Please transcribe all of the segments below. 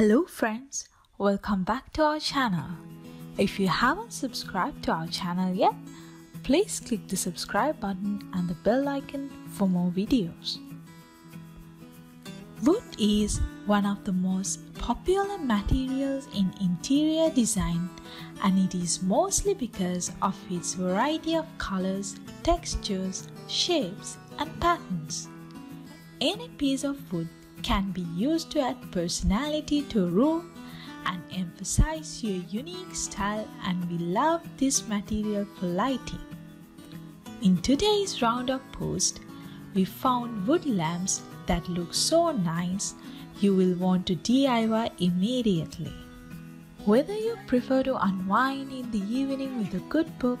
Hello friends, welcome back to our channel. If you haven't subscribed to our channel yet, please click the subscribe button and the bell icon for more videos. Wood is one of the most popular materials in interior design, and it is mostly because of its variety of colors, textures, shapes and patterns. Any piece of wood can be used to add personality to a room and emphasize your unique style, and we love this material for lighting. In today's roundup post, we found wood lamps that look so nice you will want to DIY immediately. Whether you prefer to unwind in the evening with a good book,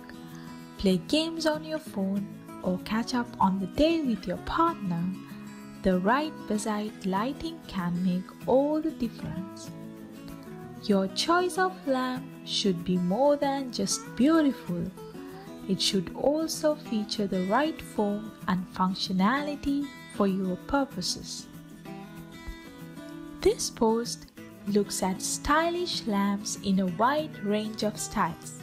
play games on your phone, or catch up on the day with your partner, the right beside lighting can make all the difference. Your choice of lamp should be more than just beautiful. It should also feature the right form and functionality for your purposes. This post looks at stylish lamps in a wide range of styles.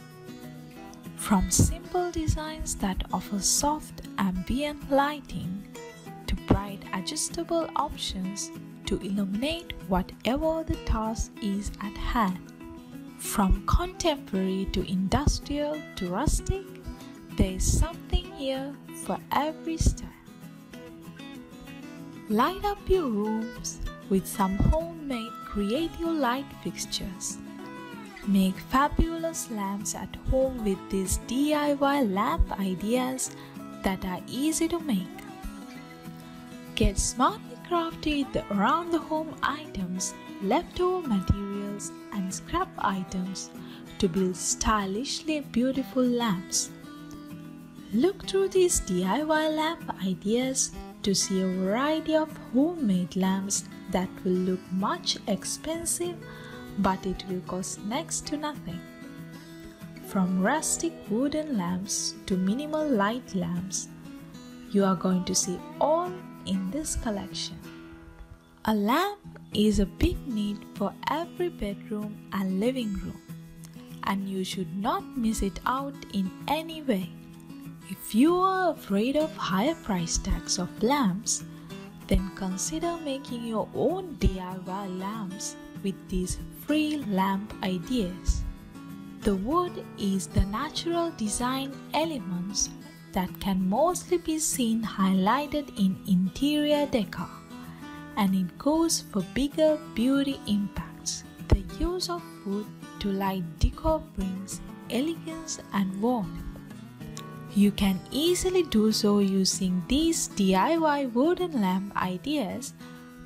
From simple designs that offer soft ambient lighting, to bright adjustable options to illuminate whatever the task is at hand. From contemporary to industrial to rustic, there is something here for every style. Light up your rooms with some homemade creative light fixtures. Make fabulous lamps at home with these DIY lamp ideas that are easy to make. Get smartly crafted around the home items, leftover materials and scrap items to build stylishly beautiful lamps. Look through these DIY lamp ideas to see a variety of homemade lamps that will look much expensive, but it will cost next to nothing. From rustic wooden lamps to minimal light lamps, you are going to see all in this collection. A lamp is a big need for every bedroom and living room, and you should not miss it out in any way. If you are afraid of higher price tags of lamps, then consider making your own DIY lamps with these free lamp ideas. The wood is the natural design elements that can mostly be seen highlighted in interior decor, and it goes for bigger beauty impacts. The use of wood to light decor brings elegance and warmth. You can easily do so using these DIY wooden lamp ideas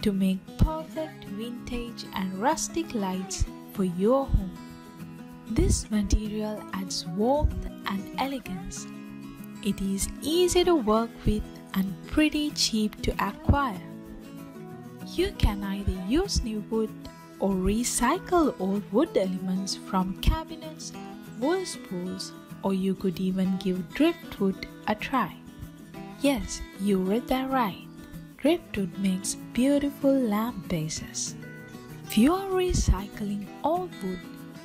to make perfect vintage and rustic lights for your home. This material adds warmth and elegance. It is easy to work with and pretty cheap to acquire. You can either use new wood or recycle old wood elements from cabinets, wool spools, or you could even give driftwood a try. Yes, you read that right. Driftwood makes beautiful lamp bases. If you are recycling old wood,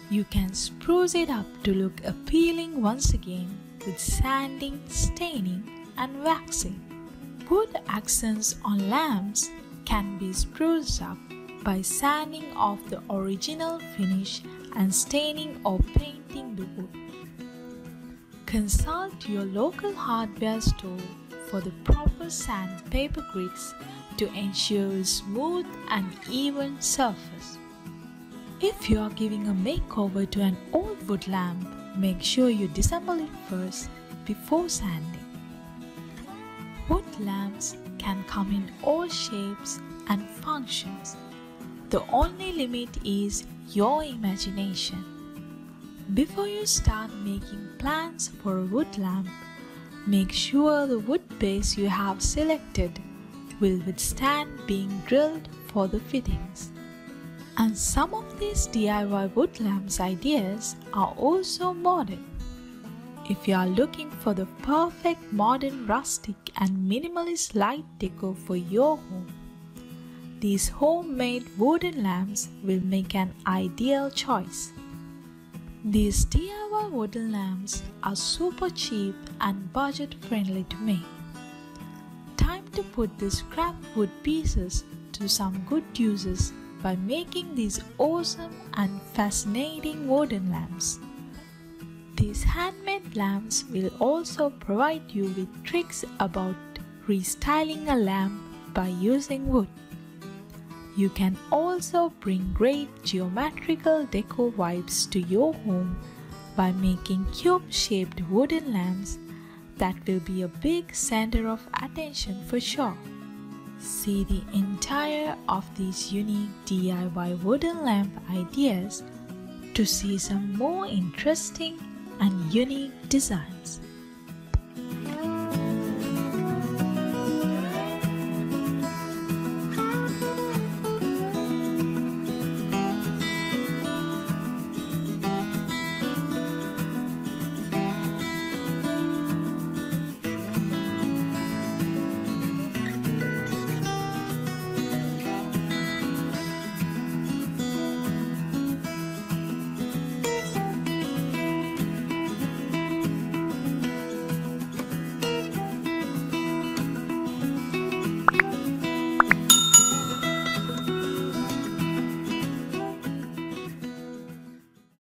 you can spruce it up to look appealing once again with sanding, staining and waxing. Wood accents on lamps can be spruced up by sanding off the original finish and staining or painting the wood. Consult your local hardware store for the proper sandpaper grits to ensure a smooth and even surface. If you are giving a makeover to an old wood lamp, make sure you disassemble it first before sanding. Wood lamps can come in all shapes and functions. The only limit is your imagination. Before you start making plans for a wood lamp, make sure the wood base you have selected will withstand being drilled for the fittings. And some of these DIY wood lamps ideas are also modern. If you are looking for the perfect modern rustic and minimalist light decor for your home, These homemade wooden lamps will make an ideal choice. These DIY wooden lamps are super cheap and budget friendly to make. Time to put these scrap wood pieces to some good uses by making these awesome and fascinating wooden lamps. These handmade lamps will also provide you with tricks about restyling a lamp by using wood. You can also bring great geometrical deco vibes to your home by making cube-shaped wooden lamps that will be a big center of attention for sure. See the entire of these unique DIY wooden lamp ideas to see some more interesting and unique designs.